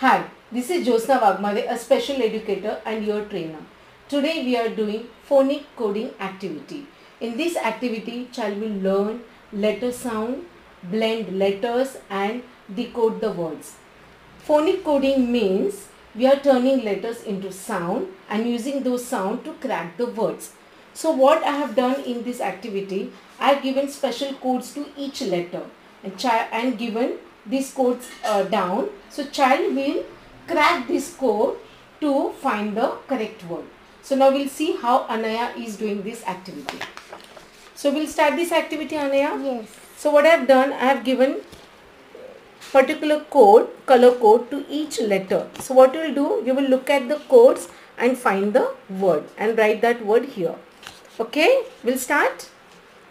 Hi, this is Jyotsna Waghmare, a special educator and your trainer. Today we are doing phonic coding activity. In this activity, child will learn letter sound, blend letters and decode the words. Phonic coding means we are turning letters into sound and using those sound to crack the words. So what I have done in this activity, I have given special codes to each letter and given these codes down. So child will crack this code to find the correct word. So now we'll see how Anaya is doing this activity. So we'll start this activity, Anaya. Yes. So what I have done, I have given particular code, color code to each letter. So what you will do, you will look at the codes and find the word and write that word here. Okay, we'll start.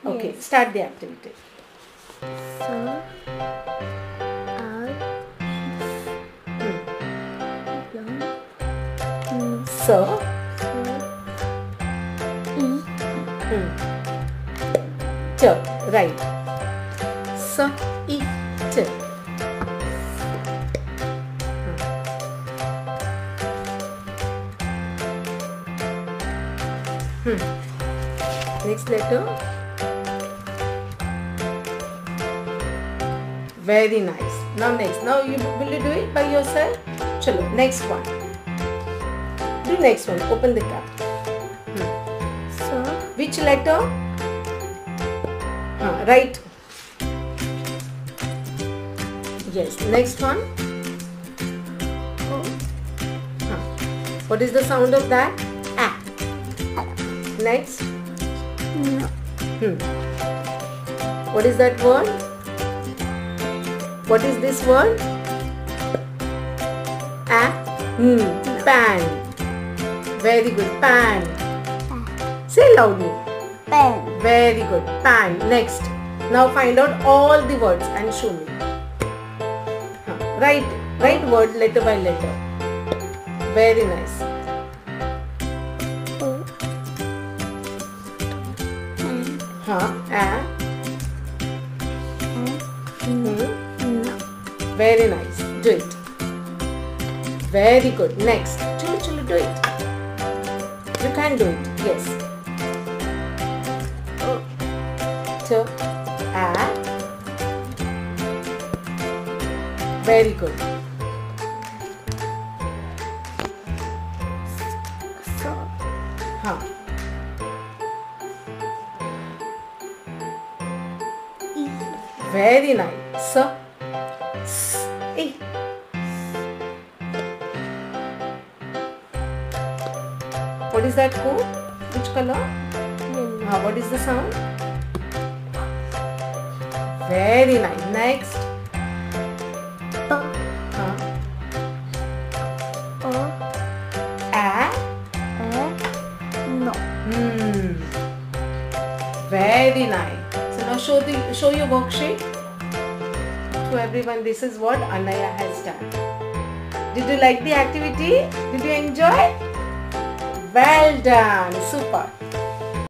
Yes. Okay, start the activity. So, so, T, right. So, E, T. Next letter. Very nice. Now next. Now you will do it by yourself. Chalo, next one. Next one, open the cap. So, which letter? Right. Yes, next one. What is the sound of that? Ah. Next. What is that word? What is this word? Ah. Pan. Very good. Pan. Say loudly. Pan. Very good. Pan. Next. Now find out all the words and show me. Write word letter by letter. Very nice. Very nice. Do it. Very good. Next. Chulu, do it. You can do it, yes. To add. Very good. So. Very nice. So. E. What is that code? Which color? Yellow. What is the sound? Very nice. Next. No. Very nice. So now show your worksheet to everyone. This is what Anaya has done. Did you like the activity? Did you enjoy? Well done, super.